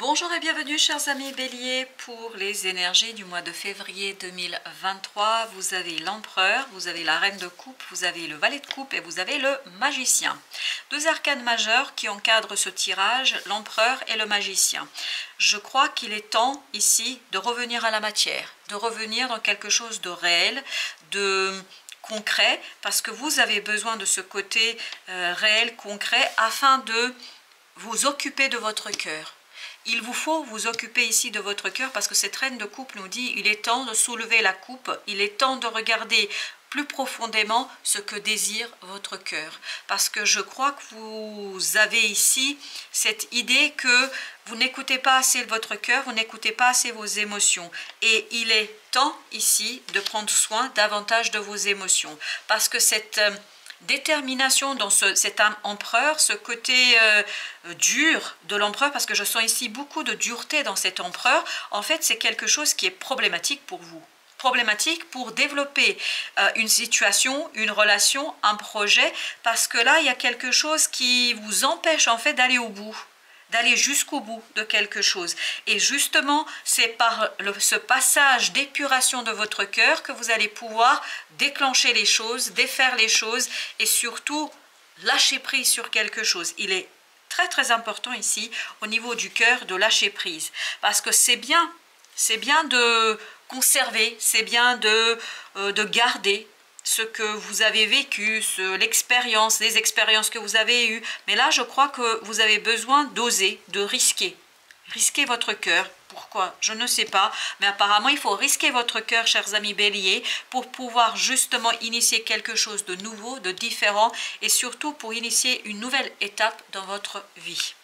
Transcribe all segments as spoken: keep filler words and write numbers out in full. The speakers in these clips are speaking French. Bonjour et bienvenue chers amis Bélier pour les énergies du mois de février deux mille vingt-trois. Vous avez l'empereur, vous avez la reine de coupe, vous avez le valet de coupe et vous avez le magicien. Deux arcanes majeures qui encadrent ce tirage, l'empereur et le magicien. Je crois qu'il est temps ici de revenir à la matière, de revenir dans quelque chose de réel, de concret, parce que vous avez besoin de ce côté euh, réel, concret, afin de vous occuper de votre cœur. Il vous faut vous occuper ici de votre cœur parce que cette reine de coupe nous dit il est temps de soulever la coupe, il est temps de regarder plus profondément ce que désire votre cœur. Parce que je crois que vous avez ici cette idée que vous n'écoutez pas assez votre cœur, vous n'écoutez pas assez vos émotions. Et il est temps ici de prendre soin davantage de vos émotions. Parce que cette détermination dans ce, cet empereur, ce côté euh, dur de l'empereur, parce que je sens ici beaucoup de dureté dans cet empereur, en fait c'est quelque chose qui est problématique pour vous. Problématique pour développer euh, une situation, une relation, un projet, parce que là il y a quelque chose qui vous empêche en fait d'aller au bout, d'aller jusqu'au bout de quelque chose. Et justement, c'est par le, ce passage d'épuration de votre cœur que vous allez pouvoir déclencher les choses, défaire les choses et surtout lâcher prise sur quelque chose. Il est très très important ici, au niveau du cœur, de lâcher prise. Parce que c'est bien, c'est bien de conserver, c'est bien de, euh, de garder ce que vous avez vécu, l'expérience, les expériences que vous avez eues. Mais là, je crois que vous avez besoin d'oser, de risquer. Risquer votre cœur. Pourquoi? Je ne sais pas. Mais apparemment, il faut risquer votre cœur, chers amis Bélier, pour pouvoir justement initier quelque chose de nouveau, de différent, et surtout pour initier une nouvelle étape dans votre vie.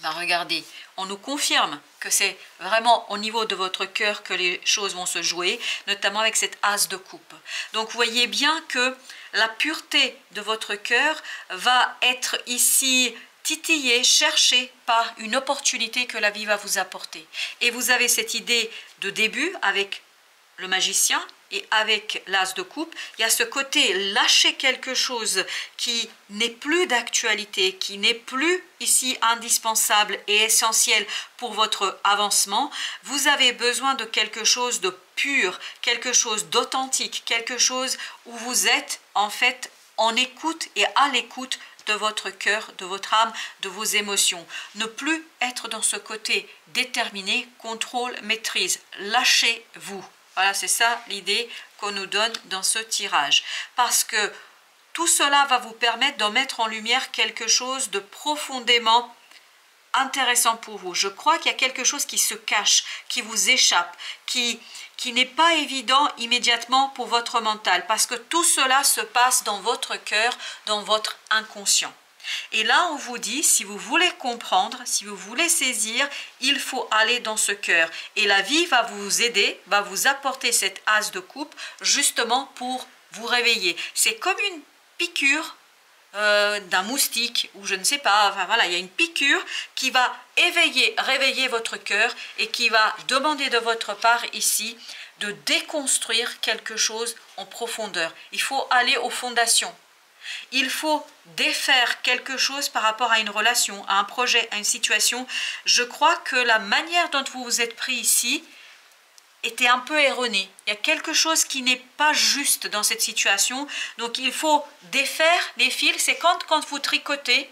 Ben regardez, on nous confirme que c'est vraiment au niveau de votre cœur que les choses vont se jouer, notamment avec cette as de coupe. Donc vous voyez bien que la pureté de votre cœur va être ici titillée, cherchée par une opportunité que la vie va vous apporter. Et vous avez cette idée de début avec le magicien et avec l'as de coupe, il y a ce côté lâcher quelque chose qui n'est plus d'actualité, qui n'est plus ici indispensable et essentiel pour votre avancement. Vous avez besoin de quelque chose de pur, quelque chose d'authentique, quelque chose où vous êtes en fait en écoute et à l'écoute de votre cœur, de votre âme, de vos émotions. Ne plus être dans ce côté déterminé, contrôle, maîtrise. Lâchez-vous. Voilà, c'est ça l'idée qu'on nous donne dans ce tirage. Parce que tout cela va vous permettre d'en mettre en lumière quelque chose de profondément intéressant pour vous. Je crois qu'il y a quelque chose qui se cache, qui vous échappe, qui, qui n'est pas évident immédiatement pour votre mental. Parce que tout cela se passe dans votre cœur, dans votre inconscient. Et là, on vous dit, si vous voulez comprendre, si vous voulez saisir, il faut aller dans ce cœur. Et la vie va vous aider, va vous apporter cette as de coupe, justement pour vous réveiller. C'est comme une piqûre euh, d'un moustique, ou je ne sais pas, enfin voilà, il y a une piqûre qui va éveiller, réveiller votre cœur et qui va demander de votre part ici de déconstruire quelque chose en profondeur. Il faut aller aux fondations. Il faut défaire quelque chose par rapport à une relation, à un projet, à une situation. Je crois que la manière dont vous vous êtes pris ici était un peu erronée. Il y a quelque chose qui n'est pas juste dans cette situation. Donc il faut défaire les fils. C'est quand, quand vous tricotez,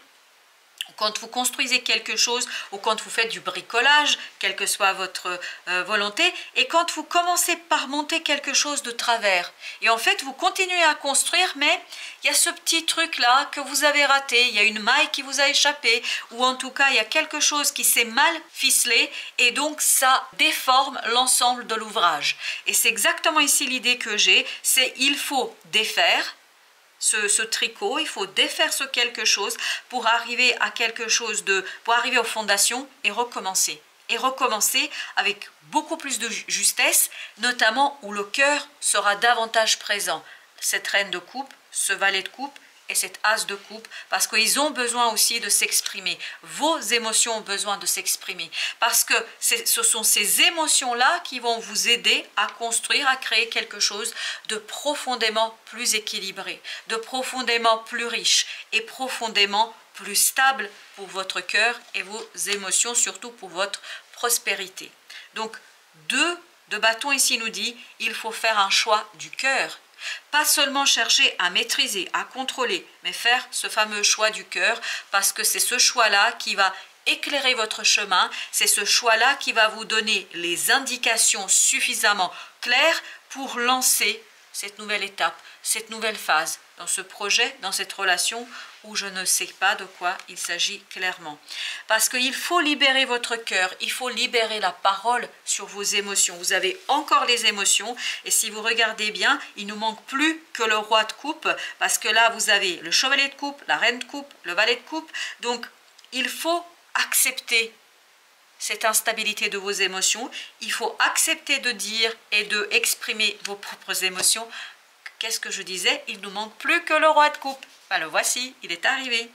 quand vous construisez quelque chose ou quand vous faites du bricolage, quelle que soit votre euh, volonté, et quand vous commencez par monter quelque chose de travers. Et en fait, vous continuez à construire, mais il y a ce petit truc-là que vous avez raté, il y a une maille qui vous a échappé, ou en tout cas, il y a quelque chose qui s'est mal ficelé, et donc ça déforme l'ensemble de l'ouvrage. Et c'est exactement ici l'idée que j'ai, c'est il faut défaire, Ce, ce tricot, il faut défaire ce quelque chose pour arriver à quelque chose de, pour arriver aux fondations et recommencer. Et recommencer avec beaucoup plus de justesse, notamment où le cœur sera davantage présent. Cette reine de coupe, ce valet de coupe et cette as de coupe, parce qu'ils ont besoin aussi de s'exprimer. Vos émotions ont besoin de s'exprimer. Parce que ce sont ces émotions-là qui vont vous aider à construire, à créer quelque chose de profondément plus équilibré, de profondément plus riche et profondément plus stable pour votre cœur et vos émotions, surtout pour votre prospérité. Donc, deux de bâton ici nous dit, il faut faire un choix du cœur. Pas seulement chercher à maîtriser, à contrôler, mais faire ce fameux choix du cœur, parce que c'est ce choix-là qui va éclairer votre chemin, c'est ce choix-là qui va vous donner les indications suffisamment claires pour lancer cette nouvelle étape, cette nouvelle phase, dans ce projet, dans cette relation où je ne sais pas de quoi il s'agit clairement. Parce qu'il faut libérer votre cœur, il faut libérer la parole sur vos émotions. Vous avez encore les émotions et si vous regardez bien, il ne manque plus que le roi de coupe parce que là, vous avez le chevalier de coupe, la reine de coupe, le valet de coupe. Donc, il faut accepter cette instabilité de vos émotions. Il faut accepter de dire et de exprimer vos propres émotions. Qu'est-ce que je disais? Il ne manque plus que le roi de coupe. Ben le voici, il est arrivé.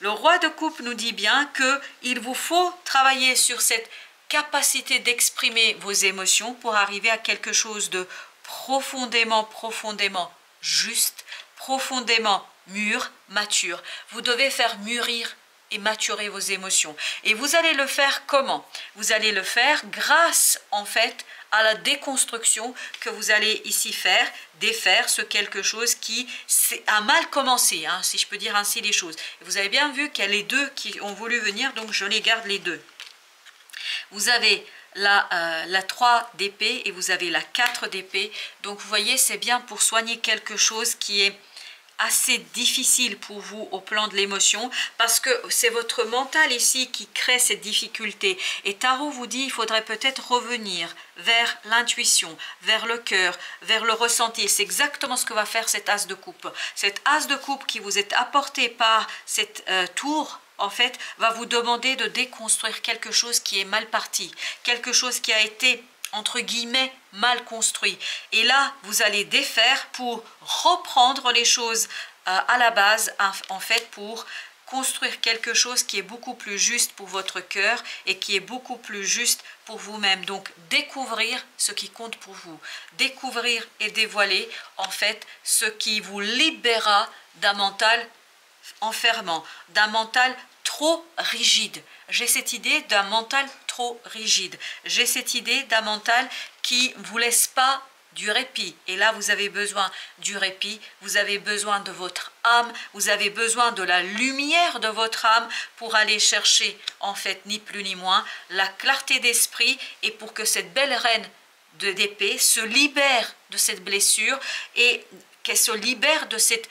Le roi de coupe nous dit bien qu'il vous faut travailler sur cette capacité d'exprimer vos émotions pour arriver à quelque chose de profondément, profondément juste, profondément mûr, mature. Vous devez faire mûrir et maturer vos émotions. Et vous allez le faire comment? Vous allez le faire grâce, en fait, à la déconstruction que vous allez ici faire, défaire ce quelque chose qui a mal commencé, hein, si je peux dire ainsi les choses. Vous avez bien vu qu'il y a les deux qui ont voulu venir, donc je les garde les deux. Vous avez la, euh, la trois d'épée et vous avez la quatre d'épée. Donc vous voyez, c'est bien pour soigner quelque chose qui est assez difficile pour vous au plan de l'émotion, parce que c'est votre mental ici qui crée cette difficulté. Et Tarot vous dit, il faudrait peut-être revenir vers l'intuition, vers le cœur, vers le ressenti. C'est exactement ce que va faire cet as de coupe. Cet as de coupe qui vous est apporté par cette euh, tour, en fait, va vous demander de déconstruire quelque chose qui est mal parti, quelque chose qui a été entre guillemets, mal construit. Et là, vous allez défaire pour reprendre les choses euh, à la base, en fait, pour construire quelque chose qui est beaucoup plus juste pour votre cœur et qui est beaucoup plus juste pour vous-même. Donc, découvrir ce qui compte pour vous. Découvrir et dévoiler, en fait, ce qui vous libérera d'un mental enfermant, d'un mental trop rigide. J'ai cette idée d'un mental trop rigide. J'ai cette idée d'un mental qui ne vous laisse pas du répit. Et là, vous avez besoin du répit, vous avez besoin de votre âme, vous avez besoin de la lumière de votre âme pour aller chercher, en fait, ni plus ni moins, la clarté d'esprit et pour que cette belle reine de d'épée se libère de cette blessure et qu'elle se libère de cette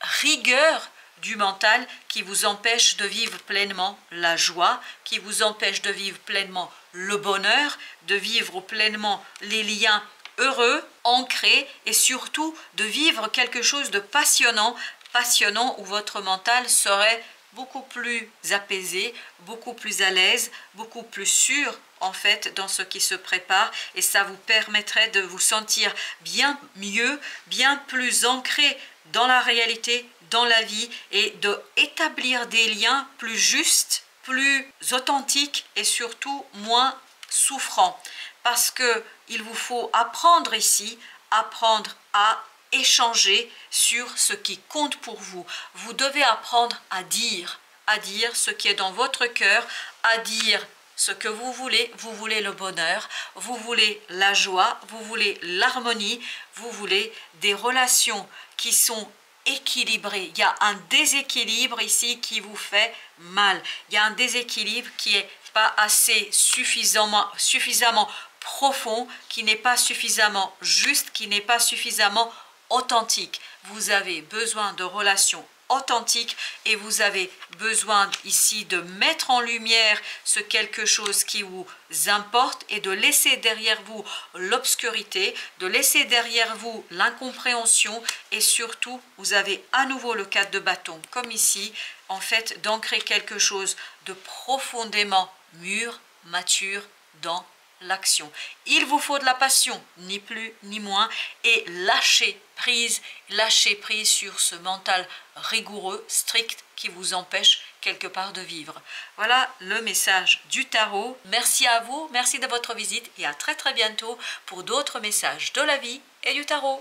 rigueur du mental qui vous empêche de vivre pleinement la joie, qui vous empêche de vivre pleinement le bonheur, de vivre pleinement les liens heureux, ancrés et surtout de vivre quelque chose de passionnant, passionnant où votre mental serait beaucoup plus apaisé, beaucoup plus à l'aise, beaucoup plus sûr en fait dans ce qui se prépare et ça vous permettrait de vous sentir bien mieux, bien plus ancré dans la réalité, dans la vie et d'établir des liens plus justes, plus authentiques et surtout moins souffrants. Parce qu'il vous faut apprendre ici, apprendre à échanger sur ce qui compte pour vous. Vous devez apprendre à dire, à dire ce qui est dans votre cœur, à dire ce que vous voulez. Vous voulez le bonheur, vous voulez la joie, vous voulez l'harmonie, vous voulez des relations qui sont équilibré. Il y a un déséquilibre ici qui vous fait mal. Il y a un déséquilibre qui n'est pas assez suffisamment, suffisamment profond, qui n'est pas suffisamment juste, qui n'est pas suffisamment authentique. Vous avez besoin de relations authentiques et vous avez besoin ici de mettre en lumière ce quelque chose qui vous importe et de laisser derrière vous l'obscurité, de laisser derrière vous l'incompréhension et surtout vous avez à nouveau le cadre de bâton comme ici en fait d'ancrer quelque chose de profondément mûr, mature dans l'action. Il vous faut de la passion, ni plus ni moins, et lâcher prise, lâcher prise sur ce mental rigoureux, strict, qui vous empêche quelque part de vivre. Voilà le message du tarot. Merci à vous, merci de votre visite et à très très bientôt pour d'autres messages de la vie et du tarot.